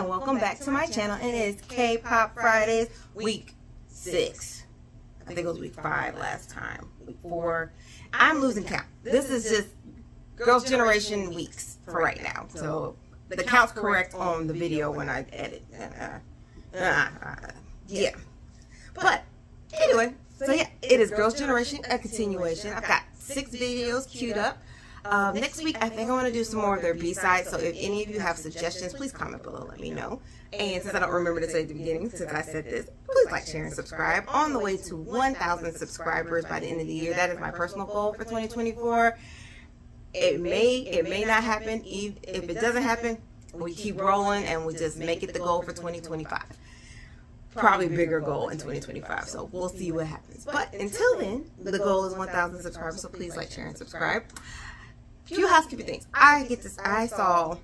and welcome back to my channel. And it's K-Pop Fridays, week 6. I think it was week 5 last time, week 4. I'm losing count. This is just Girls' Generation weeks for right now. So the count's correct on the video when I edit. Yeah. But anyway, so yeah, it is Girls' Generation, a continuation. I've got 6 videos queued up. Next week, I think I want to do some more of their B-sides, so if any of you have suggestions, please comment below, let me know. And since I don't remember to say at the beginning, since I said this, please like, share, and subscribe. On the way to 1,000 subscribers by the end of the year, that is my personal goal for 2024. It may not happen. If it doesn't happen, we keep rolling and we just make it the goal for 2025. Probably bigger goal in 2025, so we'll see what happens. But until then, the goal is 1,000 subscribers, so please like, share, and subscribe. Few housekeeping things. I saw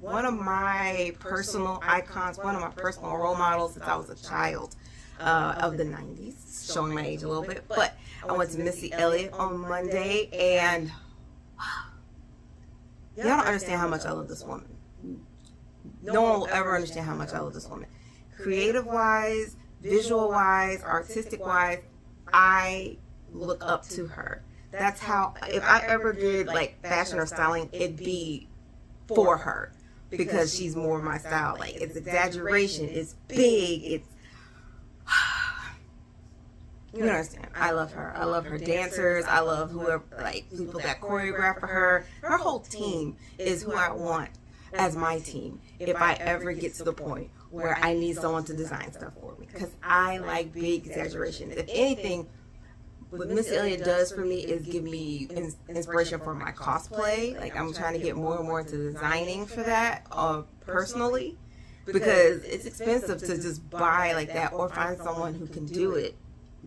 one of my personal icons, one of my personal role models since I was a child of the 90s, showing my age a little bit, but I went to Missy Elliott on Monday, and wow, y'all don't understand how much I love this woman. No one will ever understand how much I love this woman. Creative-wise, visual-wise, artistic-wise, I look up to her. That's how, if I ever did like fashion or styling, it'd be for her, because she's more my style. Like, it's exaggeration, it's big, it's, you know what I'm saying? I love her. I love her dancers. I love whoever, like, people that choreograph for her. Her whole team is who I want as my team if I ever get to the point where I need someone to design stuff for me, because I like big exaggeration. If anything, what Miss Elliott does for me is give me inspiration for my cosplay. Like, I'm trying to get more and more into designing for that personally, because it's expensive to just buy like that or find someone who can do it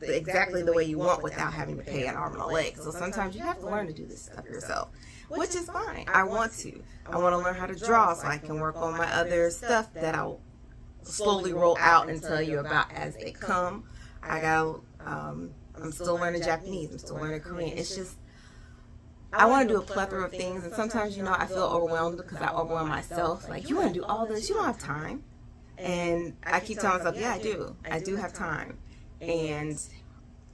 exactly the way you want without having to pay an arm and a leg. So sometimes you have to learn to do this stuff yourself, which is fine. I want to. I want to learn how to draw so I can work on my other stuff that I'll slowly roll out and tell you about as they come. I got I'm still learning Japanese. I'm still learning Korean. It's just, I want to do a plethora of things. And sometimes, you know, I feel overwhelmed because I overwhelm myself. Like, you want to do all this. You don't have time. And I keep telling myself, yeah, I do. I do have time. And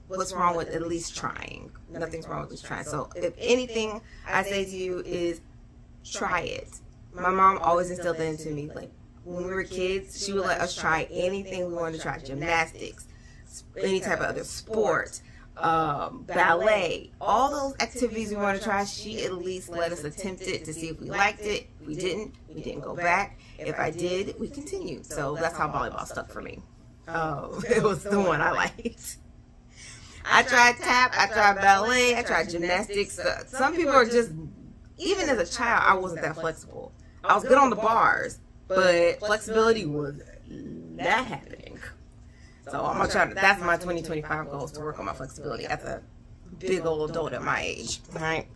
what's wrong with at least trying? Nothing's wrong with just trying. So if anything I say to you is try it. My mom always instilled that into me. Like, when we were kids, she would let us try anything we wanted to try. Gymnastics, any type of other sport, ballet, all those activities we want to try, she at least let us attempt it to see if we liked it. If we didn't go back. If I did, we continued. So that's how volleyball stuck for me. It was the one I liked. I tried tap, I tried ballet, I tried gymnastics. Some people are just, even as a child, I wasn't that flexible. I was good on the bars, but flexibility was not happening. So I'm gonna try to, that's my 2025 goals, to work on my flexibility as a big old adult at my age. Right?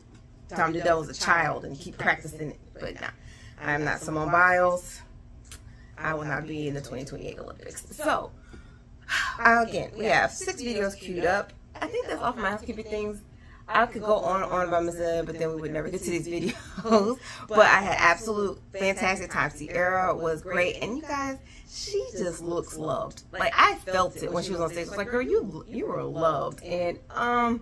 Time to do that as a child and keep practicing it. But nah, I am not Simone Biles. I will not be in the 2028 Olympics. So again, we have 6 videos queued up. I think that's all for my housekeeping things. I could go on and on about Miss Elliott, but then we would never get to these videos. But I had absolute fantastic time. Sierra was great, and you guys, she just looks loved. Like, I felt it when she was on stage. I was like, girl, you were loved, and I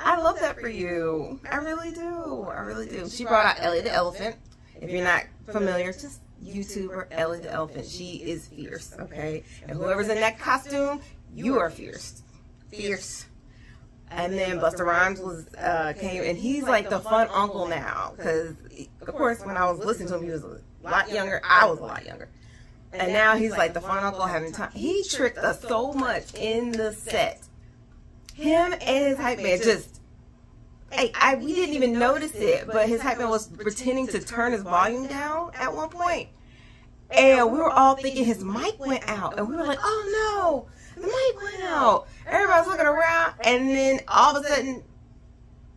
love that for you. I really do. I really do. She brought out Ellie the Elephant. If you're not familiar, just YouTuber Ellie the Elephant. She is fierce, okay? And whoever's in that costume, you are fierce, fierce. And then Busta Rhymes was, came, and he's like the fun uncle now, because, of course, when I was listening to him, he was a lot younger. I was a lot younger. And now he's like the fun uncle having time. He tricked us so much in the set. Him and his hype man just, hey, we didn't even notice it, but his hype man was pretending to turn his volume down at one point. And we were all thinking his mic went out, and we were like, oh, no. The mic went out. Everybody's looking around, and then all of a sudden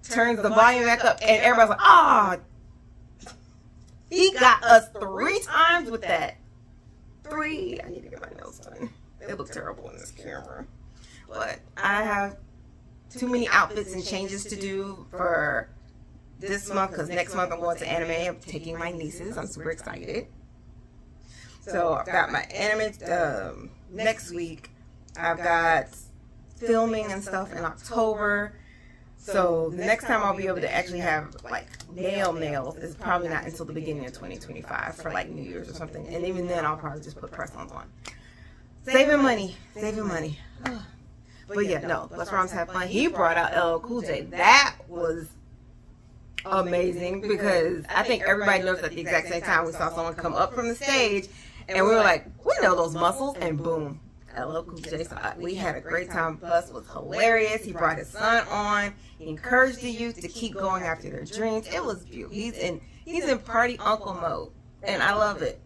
turns the volume back up, and everybody's like, ah, oh. He got us 3 times with that. 3. I need to get my nails done. They look terrible in this camera. But I have too many outfits and changes to do for this month, because next month I'm going to anime. I'm taking my nieces. I'm super excited. So I've got my animate next week. I've got filming and stuff in October. So the next time I'll be able to actually have like nails is probably not until the beginning of 2025 for like New Year's or something. And even then I'll probably just put press-ons on. Saving money. But yeah, no, Busta Rhymes had fun. He brought out LL Cool J. That was amazing because I think everybody noticed at the exact same time we saw someone come up from the stage and we were like, we know those muscles, and boom, LL Cool J. So we had a great time. Bus was hilarious. He brought his son on. He encouraged the youth to keep going after their dreams. It was beautiful. He's in party uncle mode, and I love it.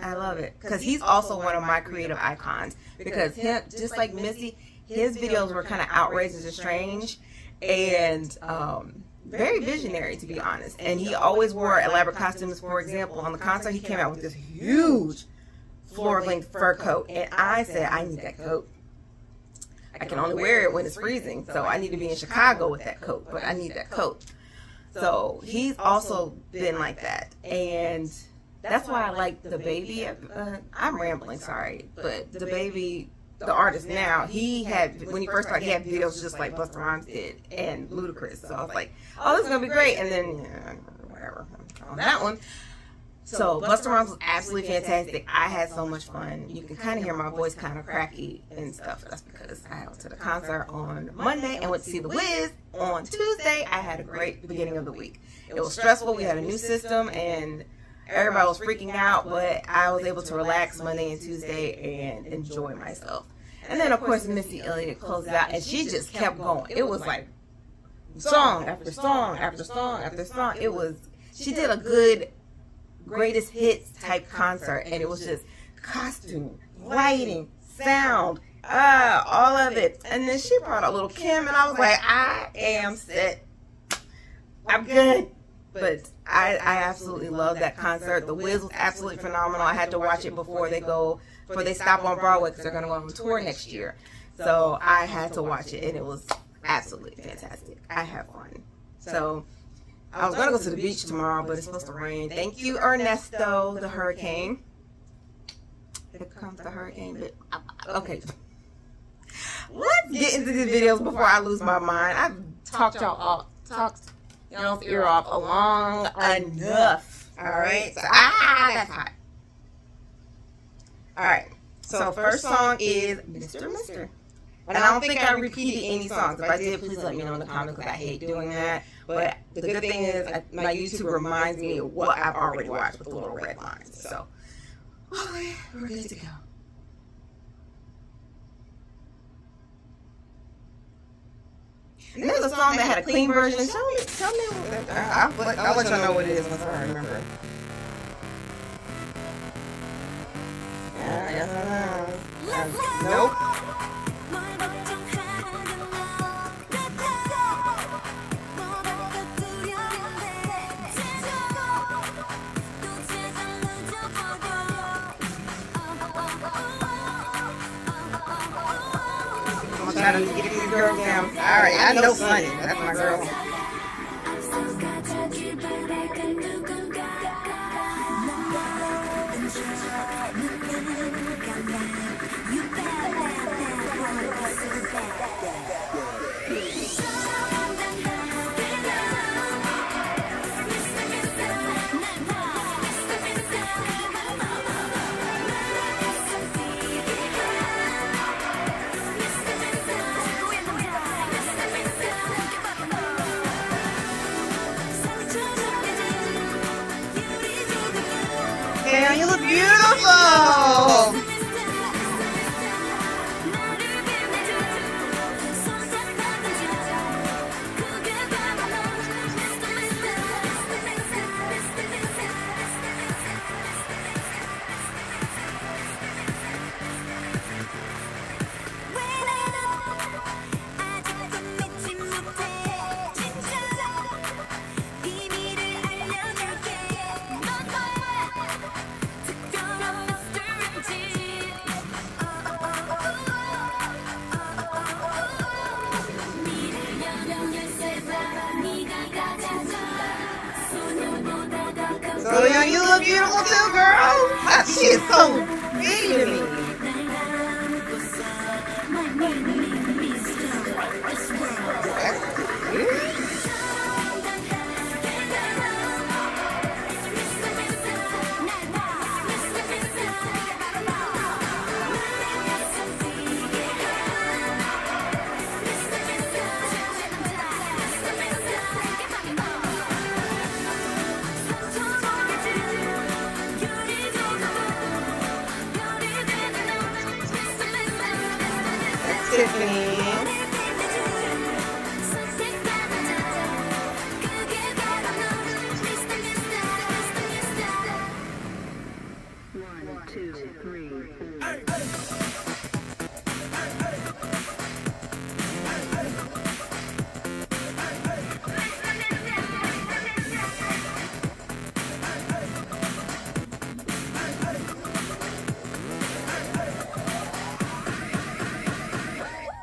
I love it because he's also one of my creative icons. Because him, just like Missy, his videos were kind of outrageous and strange, and very visionary, to be honest. And he always wore elaborate costumes. For example, on the concert, he came out with this huge floor-length fur coat, and I said, I need that coat. I can only wear it when it's freezing, so I need to be in Chicago with that coat, but I need that coat. So he's also been like that, and that's why I like the baby. I'm rambling, sorry, but the baby, the artist now, he had, when he first started, he had videos just like Busta Rhymes did and Ludacris. So I was like, oh, this is going to be great. And then, whatever, on that one. So Busta Rhymes was absolutely fantastic. I had so much fun. You can kind of hear my voice kind of cracky and stuff. That's because I went to the concert on Monday and went to see The Wiz on Tuesday. I had a great beginning of the week. It was stressful. We had a new system and everybody was freaking out, but I was able to relax Monday and Tuesday and enjoy myself. And then, of course, Missy Elliott closed out, and she just kept going. It was like song after song after song after song. It was, she did a good greatest hits type concert, and it was just costume, lighting, sound, all of it. And then she brought out Little Kim, and I was like, I am set. I'm good. But I absolutely love that concert. The Wiz was absolutely phenomenal. I had to watch it before they stop on Broadway because they're going to go on tour next year. So I had to watch it, and it was absolutely fantastic. I had fun. So I was going to go to the beach tomorrow, but it's supposed to rain. Thank you, Ernesto, the hurricane. Here comes the hurricane bit. Okay. Let's get into these videos before I lose my mind. I've talked y'all's ear off long enough. Alright? So, that's hot. Alright. So, first song is Mr. And I don't think I repeated any songs. If I did, please let me know in the comments because I hate doing that. But the good thing is, my YouTube reminds me of what I've already watched with the little red lines. So, alright, we're good to go. And there's a song that had a clean version. Show me what that is. I'll let y'all know what it is once I remember. Nope. I'm trying to get these girls down. Alright, I know Sunny. That's my girl. You look beautiful! you look beautiful too, girl. That shit's so big to me.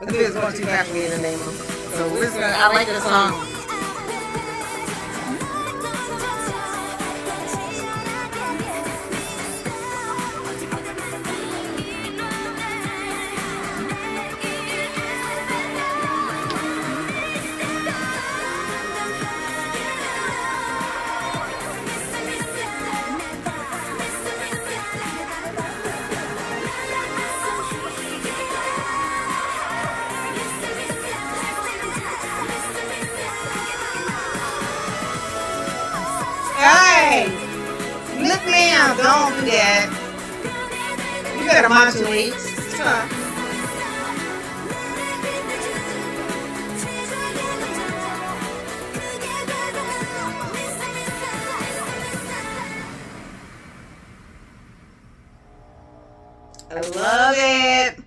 This is going too fast for me in the name of. So we're just gonna, I like this song. Don't do that. You better modulate. It's tough. I love it.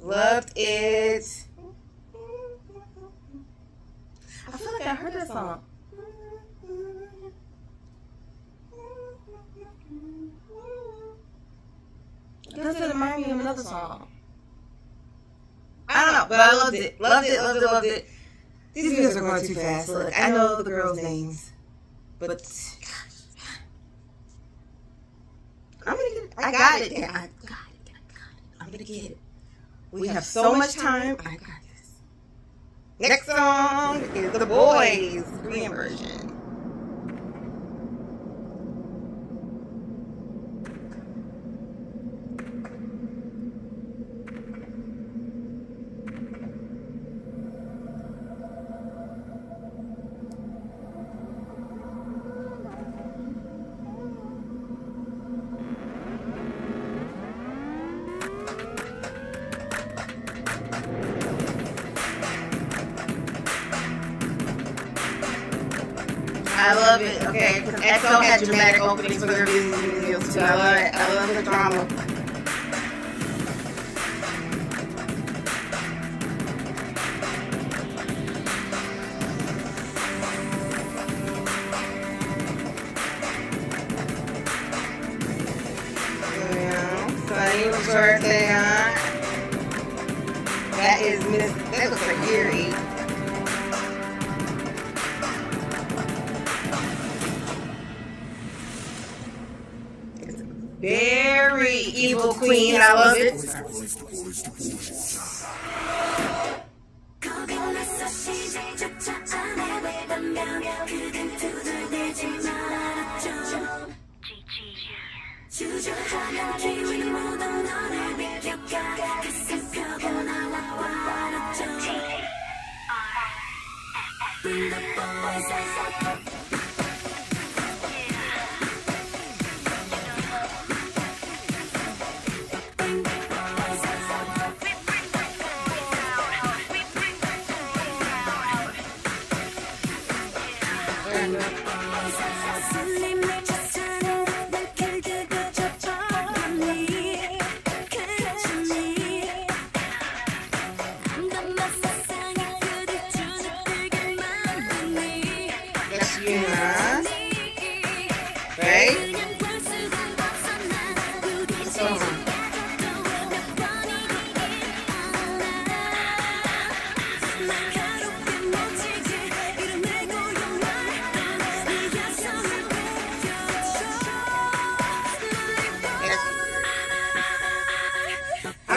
Loved it. I feel like I heard that song. Does it remind me of another song? I don't know, but I loved it. Loved it, loved it, loved it. These videos are going too fast. Look, I know the girls' names, but I'm gonna get it. I got it. I got it. I'm gonna get it. We have so much time. I got this. Next song is The Boys' Korean version. I love it, okay, because EXO had dramatic openings for their videos too. I love it. I love the drama. Yeah, Sunny was birthday, huh? That is Miss, that looks like Eerie. Very evil queen, I love it.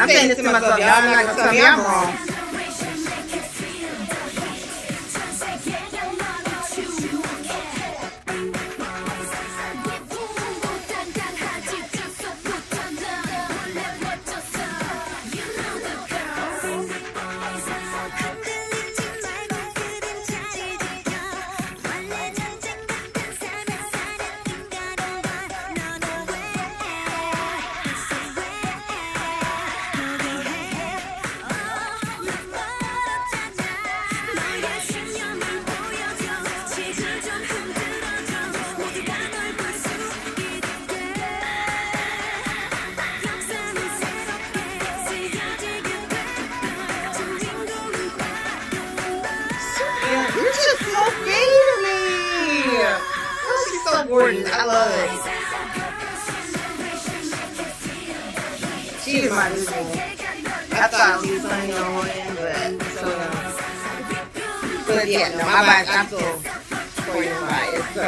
I'm saying this to myself. Y'all are not going to tell me I'm wrong. I love it. She is my new one. I thought I was something on him, but so no. But yeah, no, my bias, I'm so for your bias, so.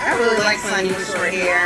I really like Sunny with short hair.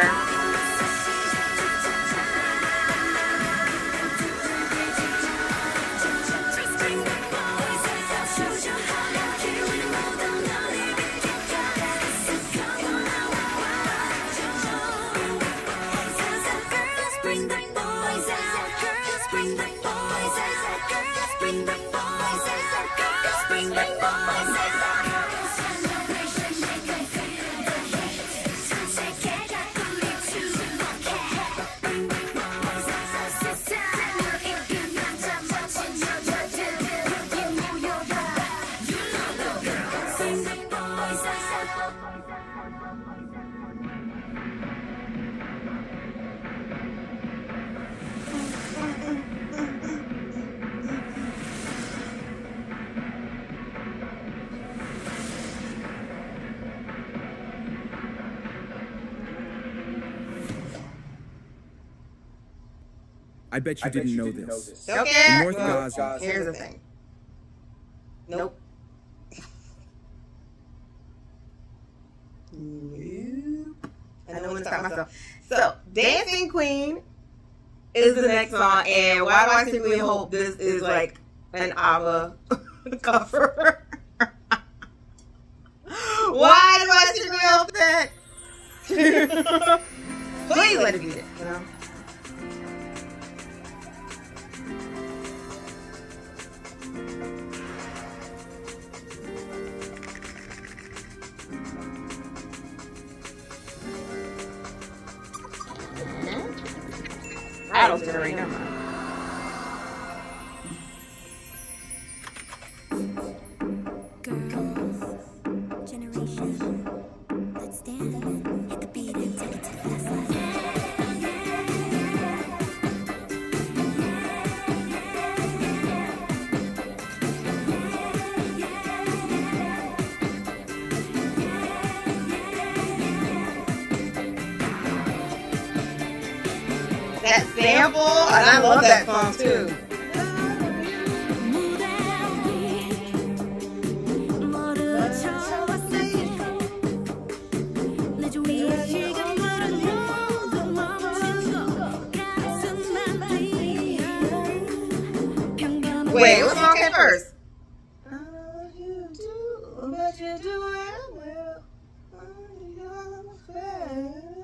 I bet you didn't know this. Don't care. North Gaza. Here's the thing. Nope. Nope. I know when to talk myself. So, Dancing Queen is the next song, and why do I simply hope this is like an ABBA cover? Why do I simply hope that? Please let it be that, you know? I don't generate them. Girls, generation, let's stand, hit the beat and take it to the fast life. That sample, and I love that song too. Wait, what song came first? I love you too, but you do it well. I'm your friend.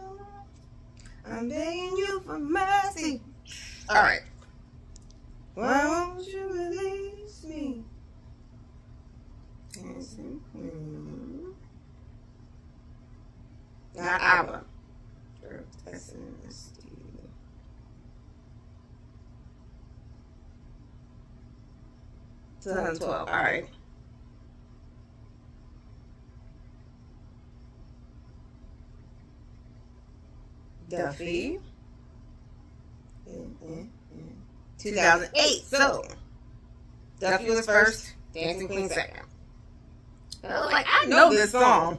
I'm begging you for mercy. All right. Why won't you release me? Not ABBA. 2012. All right. Duffy. 2008. So Duffy was first, Dancing Queen second. And I was like, I know this song.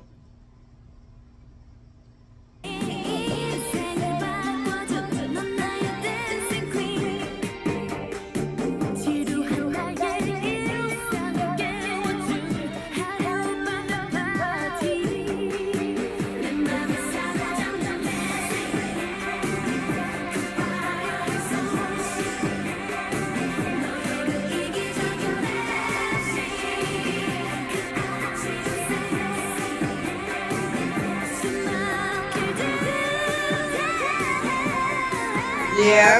Yeah,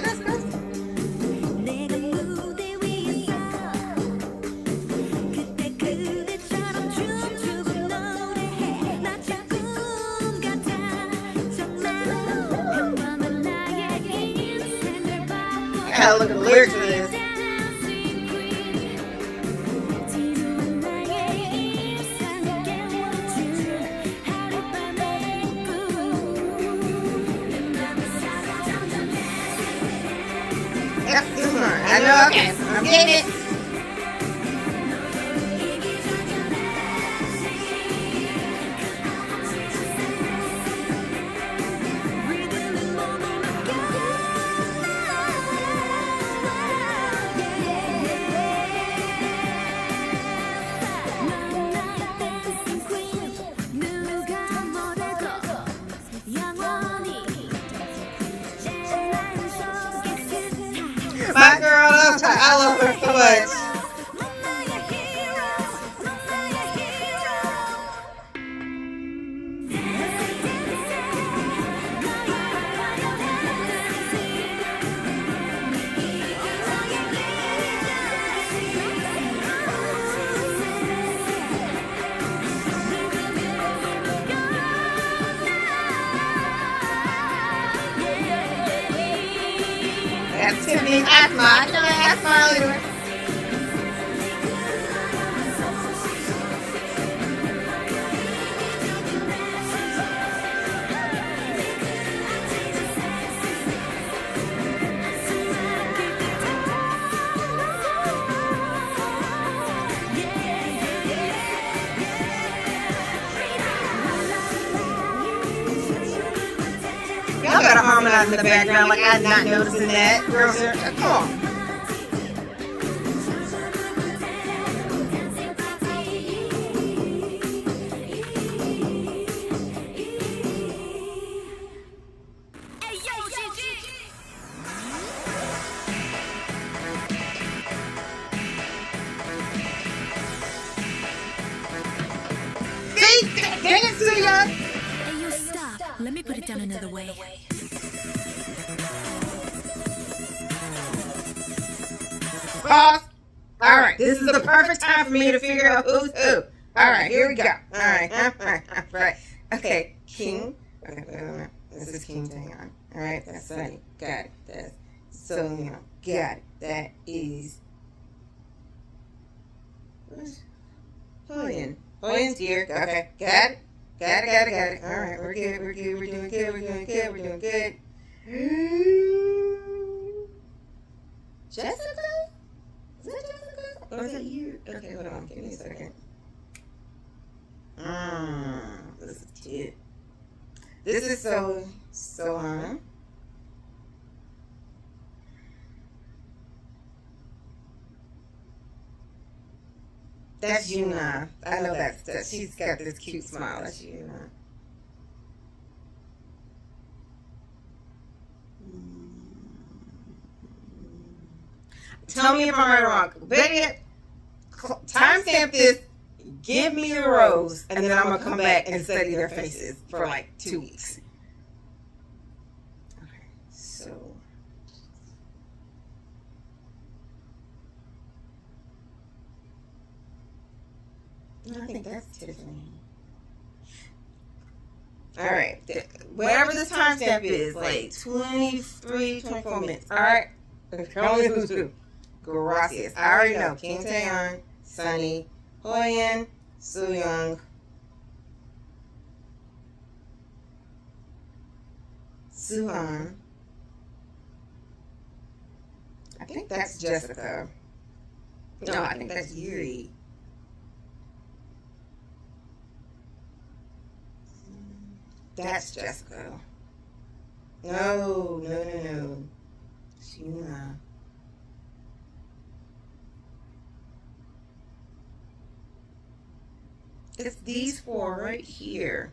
That's crazy. I gotta look at the lyrics for this. Okay, I'm getting it. My girl, I love her so much. That's to me. I know. Y'all gotta harmonize in the background like I'm not noticing that. Girls are, come on. Let me put it down another way. Pause. All right, this is the perfect time for me to figure out who's who. All right, here we go. All right, all right. Okay, King. Okay, this is King Taeyeon. All right, that's Sunny. Got it. That's so young. Got it. That is. Hoyin. Hoyin's here. Okay, got it. Got it. All right, we're good. We're doing good. Jessica? Is that Jessica? Or is that you? Okay, hold on. Give me a second. This is cute. This is so hard. That's Yuna. I know that she's got this cute smile. That's Yuna. Tell me if I'm right or wrong. Better yet, timestamp this. Give me a rose, and then I'm gonna come back and study their faces for like 2 weeks. Okay, so. I think that's Tiffany. Alright. Whatever this timestamp is, like 23, 24 minutes. Alright. Only who's who. Gracias. I already know. Kim Taeyeon, Sunny, Hoyeon, Sooyoung, Suhan. I think that's Jessica. No, I think that's Yuri. That's Jessica. No. Sheena. It's these four right here.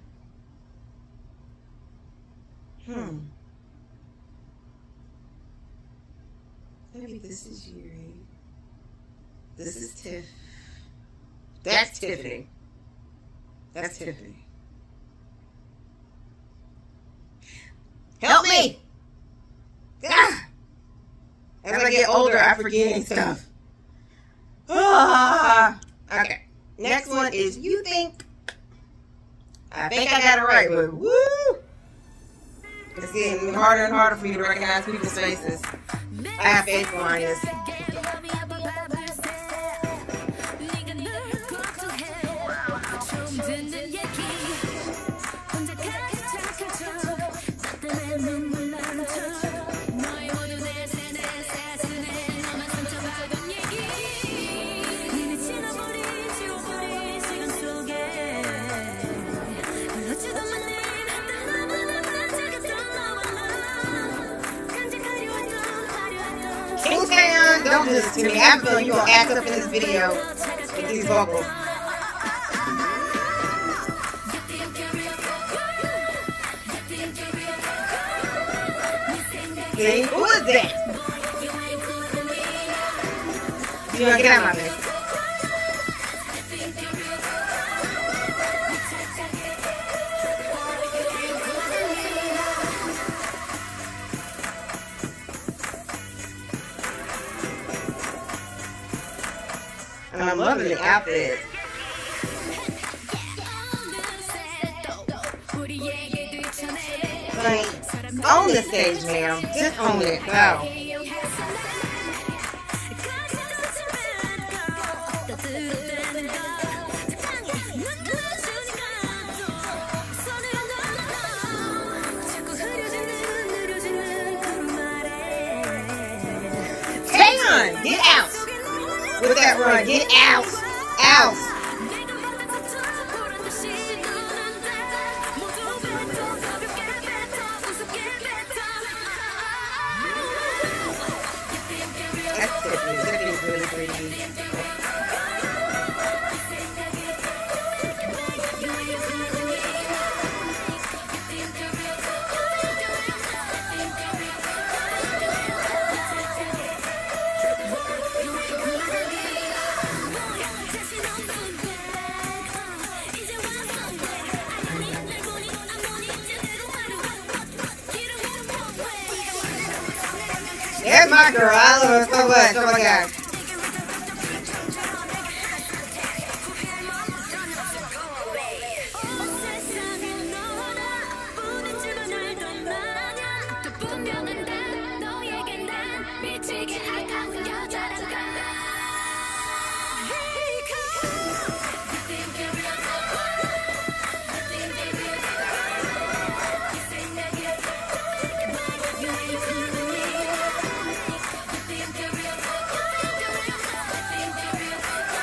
Maybe this is Yuri. This is Tiff. That's Tiffany. That's Tiffany. Help me! Ah! As I get older, I'm forgetting stuff. Ah! Okay. Next one is You Think. I think I got it right, but woo! It's getting harder and harder for me to recognize people's faces. I have face blindness. Don't do this to me. I have a feeling you're going to act up in this video with these vocals. See? Who is that? You're going to get out of my face. I'm loving the outfit. Like, own the stage, ma'am. Just own it. Wow. Taeyeon, get out. With that run, get out! Out! That's Tiffany. Tiffany's really There's my girl, I love her so much, oh my god.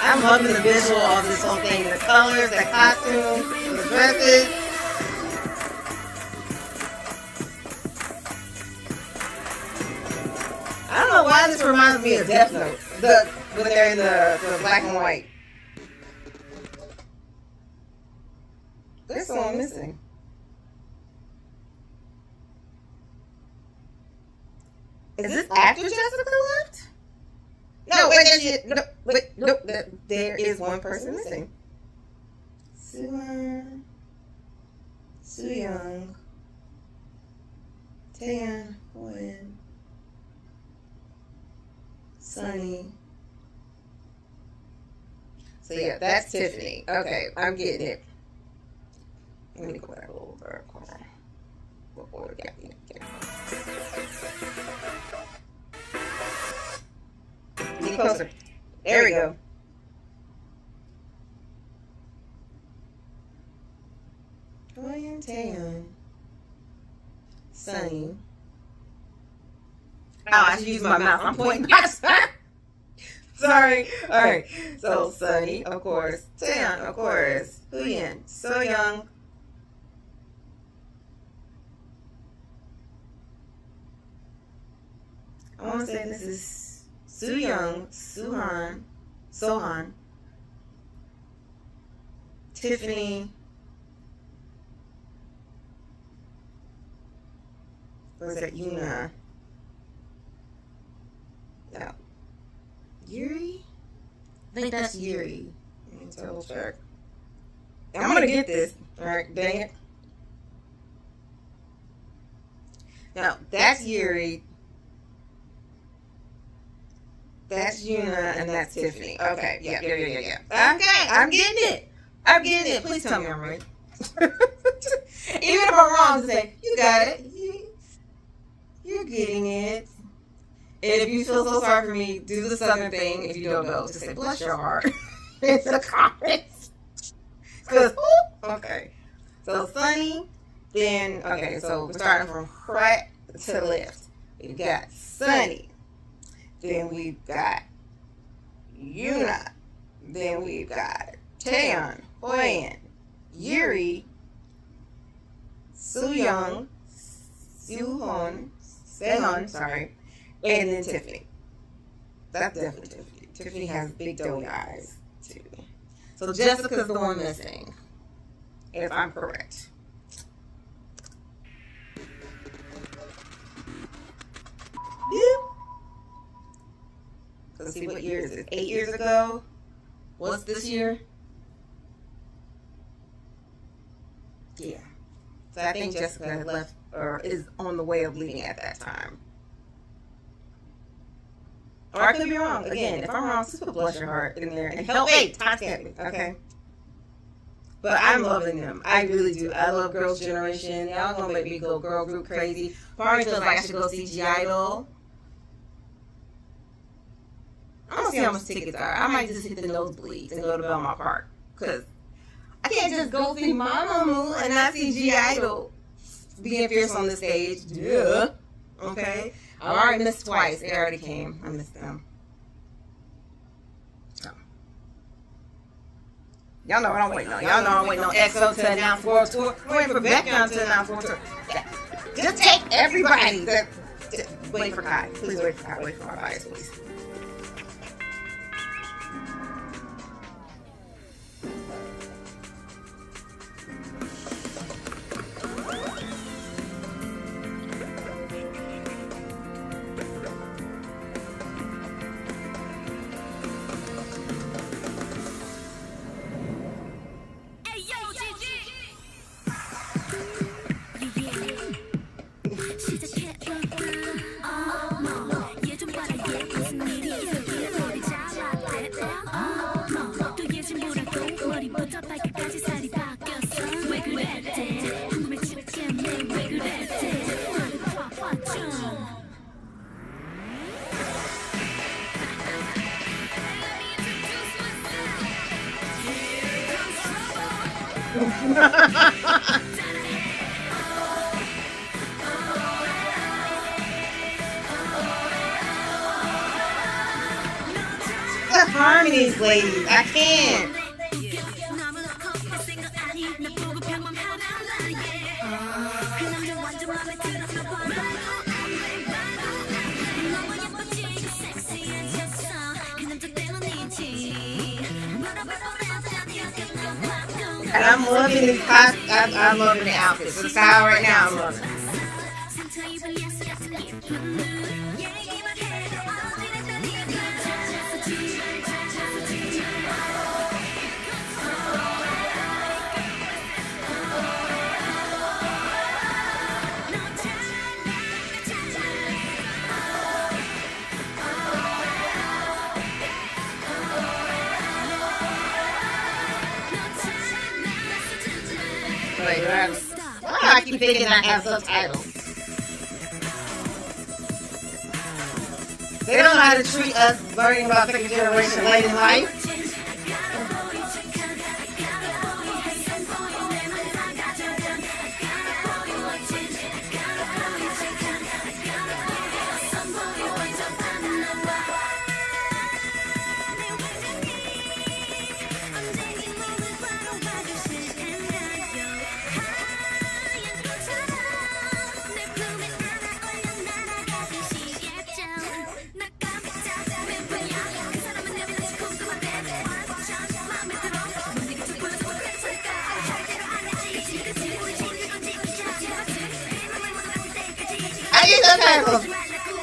I'm loving the visual of this whole thing. The colors, the costumes, the dresses. I don't know why this reminds me of Death Note. When they're in the black and white. There's someone missing. Is this after Jessica left? No, there is one person missing. Suhan, Sooyoung, Taeyeon, Hoyeon, Sunny. So yeah, that's Tiffany. Okay, I'm getting it. Let me go back over. Lean closer. There we go. Taeyeon. Sunny. Oh, I should use my mouth. I'm pointing back. Sorry. All right. So Sunny, of course. Taeyeon, of course. Hooyeon, Soyoung. I want to say this is Sooyoung, Soohan, Sohan, Tiffany. Was that Yuna? No. Yuri? I think that's Yuri. Total shark. I'm gonna get this. Alright, dang it. No, that's Yuri. That's Yuna and that's Tiffany. Okay, yeah. Okay, I'm getting it. I'm getting it. Please tell me I'm right. Even if I'm wrong, say, you got it. You're getting it. And if you feel so sorry for me, do the southern thing. If you don't know, just say, bless your heart. It's a comment. Because, okay. So, Sunny, then, okay, so we're starting from right to left. We've got Sunny. Then we've got Yuna. Then we've got Taeyeon, Hoyeon, Yuri, Sooyoung, Soohon, Seon, sorry, and then Tiffany. That's definitely Tiffany. Tiffany has big doughy eyes, too. So Jessica's the one missing, if I'm correct. Yeah. Let's see, what year is it? 8 years ago? What's this year? Yeah. So I think Jessica had left or is on the way of leaving at that time. Or I could be wrong. Again, if I'm wrong, just put bless your heart in there and help me. Okay. But I'm loving them. I really do. I love Girls' Generation. Y'all gonna make me go girl group crazy. Probably feels like I should go see (G)I-DLE. I'm gonna see how much tickets are. I might just hit the nosebleeds and go to Belmont Park. Because I can't just go see Mamamoo and not see (G)I-DLE being fierce on the stage. Yeah. Okay. I already missed twice. They already came. I missed them. Oh. Y'all know what I'm waiting on. Y'all know I'm waiting on EXO to announce World Tour. We're waiting for Baekhyun to announce World Tour. Yeah. Just take everybody. Wait for Kai. Please wait for Kai. Wait for my bias, please. Harmonies, ladies. I can't. And I'm loving this class. I'm loving the outfits. The style right now, I'm loving it. Wow. why I keep thinking I have subtitles. They don't know how to treat us learning about second generation late in life.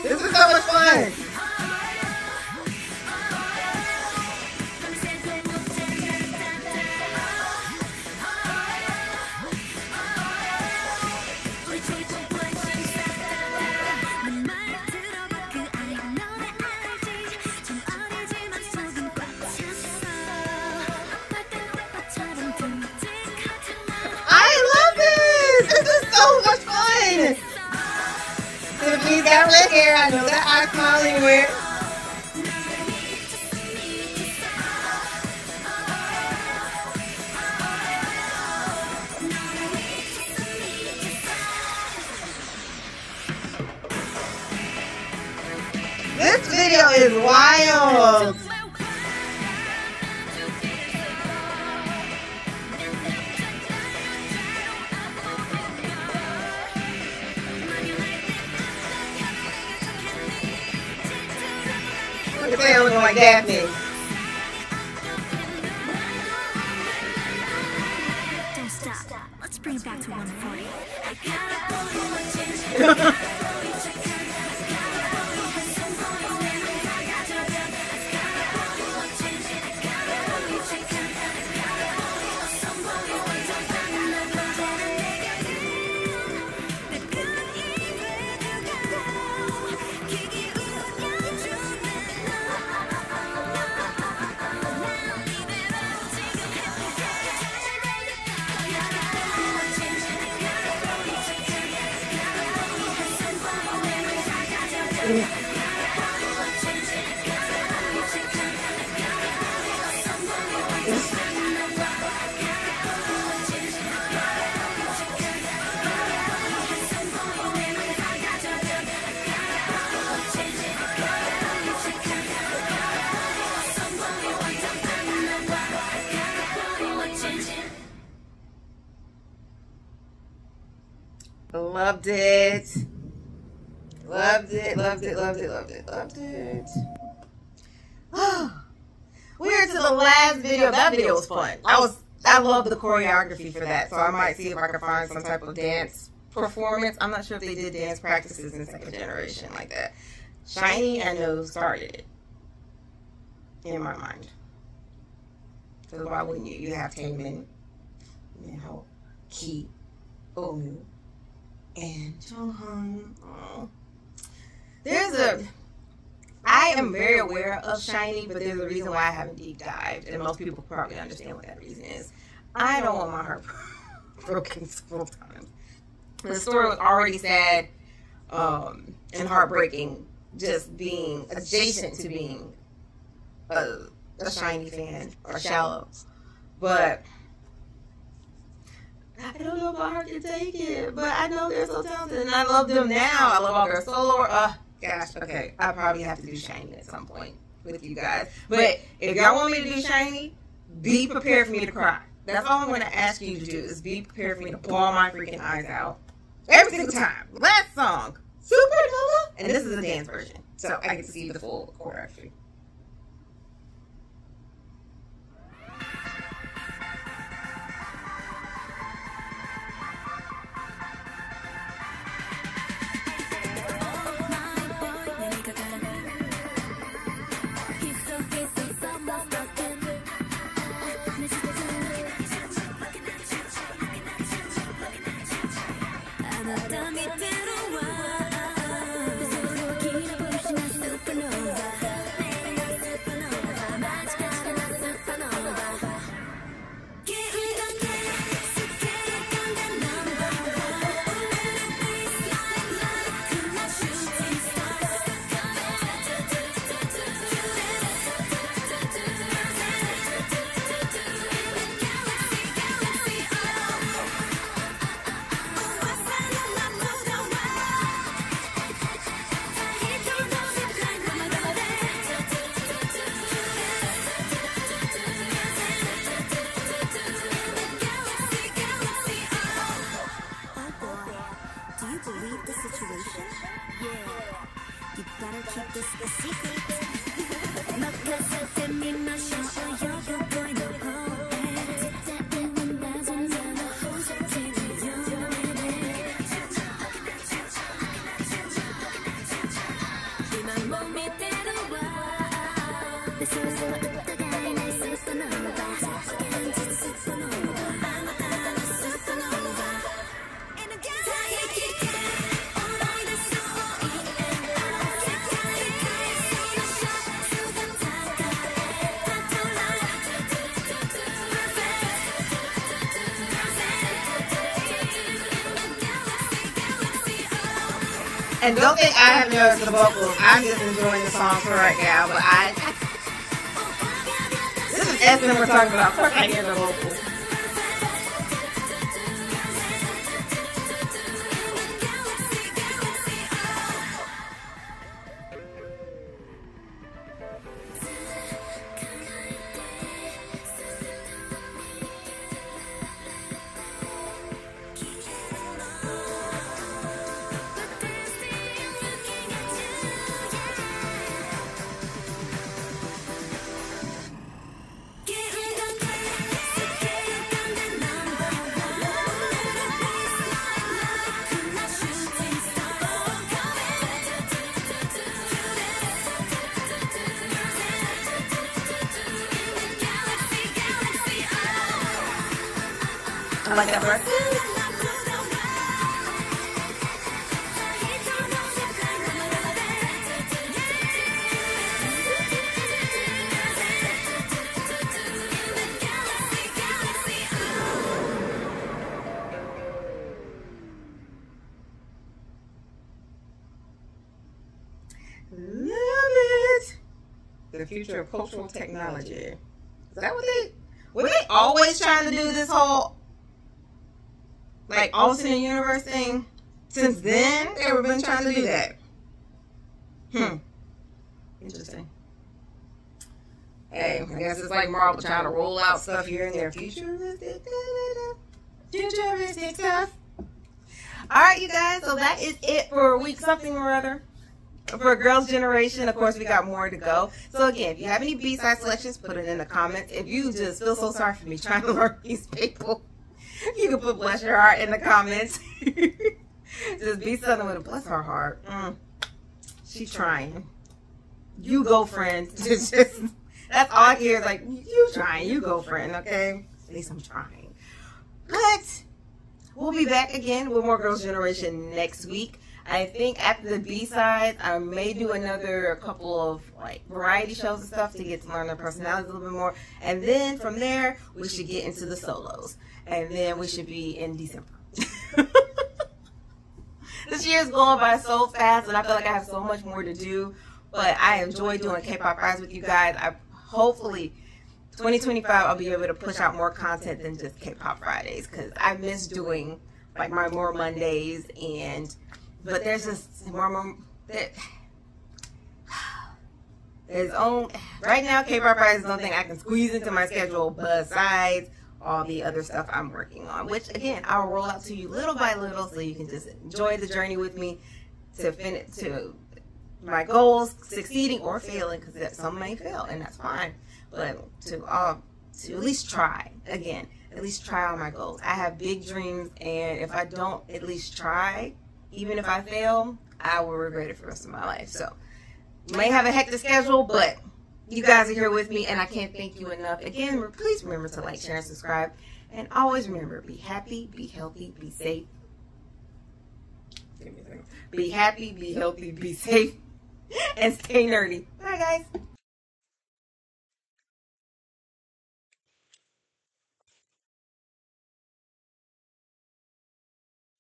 This is so much fun! I love this! This is so much fun! She's got red hair, I know that eye smiling weird. This video is wild. Like Daphne. Don't stop. Let's bring it back to 140. Loved it. Loved it, loved it, loved it, loved it, loved it. We're to the last video. That video was fun. I love the choreography for that, so I might see if I can find some type of dance performance. I'm not sure if they did dance practices in second generation like that. SHINee, I know, started it in my mind. Because why wouldn't you? You have Taeyeon, Minho, Ki, Omu, and Jonghyun. I am very aware of SHINee, but there's a reason why I haven't deep dived, and most people probably understand what that reason is. I don't want my heart broken several times. The story was already sad and heartbreaking, just being adjacent to being a SHINee fan or shallow, but I don't know if my heart can take it, but I know they're so talented, and I love them now. I love all their solo. Gosh, okay, I probably have to do SHINee at some point with you guys. But if y'all want me to do SHINee, be prepared for me to cry. That's all I'm going to ask you to do is be prepared for me to ball my freaking eyes out every single time. Last song, Supernova, and this is a dance version, so I can see the full choreography. Supernova. with the situation. Yeah, you better keep this a secret. And don't think I have nerves for the vocals. I'm just enjoying the song for right now, but this is Esmond we're talking about. Of course I hear the vocals. I like that part. Love it. The future of cultural technology. Is that what they were they always trying to do this whole like alternate universe thing? Since then, they've been trying to do that. Interesting. Hey, I guess it's like Marvel trying to roll out stuff here and there. Futuristic stuff. All right, you guys. So that is it for week something or other for Girls' Generation. Of course, we got more to go. So again, if you have any B-side selections, put it in the comments. If you just feel so sorry for me trying to learn these people, you can put bless your heart in the comments. Just be something with a bless her heart. She's trying. You go, friend. Just, that's all I hear. Like, you trying. You go, friend. Okay? At least I'm trying. But we'll be back again with more Girls' Generation next week. I think after the B-sides, I may do another couple of like variety shows and stuff to get to learn their personalities a little bit more. And then from there, we should get into the solos. And then we should be in December. This year is going by so fast, and I feel like I have so much more to do. But I enjoy doing K-Pop Eyes with you guys. I hopefully 2025 I'll be able to push out more content than just K-Pop Fridays, because I miss doing like my more Mondays and. But there's just more that there's own right now. K-pop is the only thing I can squeeze into my schedule besides all the other stuff I'm working on, which again I'll roll out to you little by little so you can just enjoy the journey with me to finish to my goals, succeeding or failing, because some may fail and that's fine. But to at least try again, at least try on my goals. I have big dreams, and if I don't at least try. Even if I fail, I will regret it for the rest of my life. So, may have a hectic schedule, but you guys are here with me, and I can't thank you enough. Again, please remember to like, share, and subscribe. And always remember, be happy, be healthy, be safe. Be happy, be healthy, be safe, and stay nerdy. Bye, guys.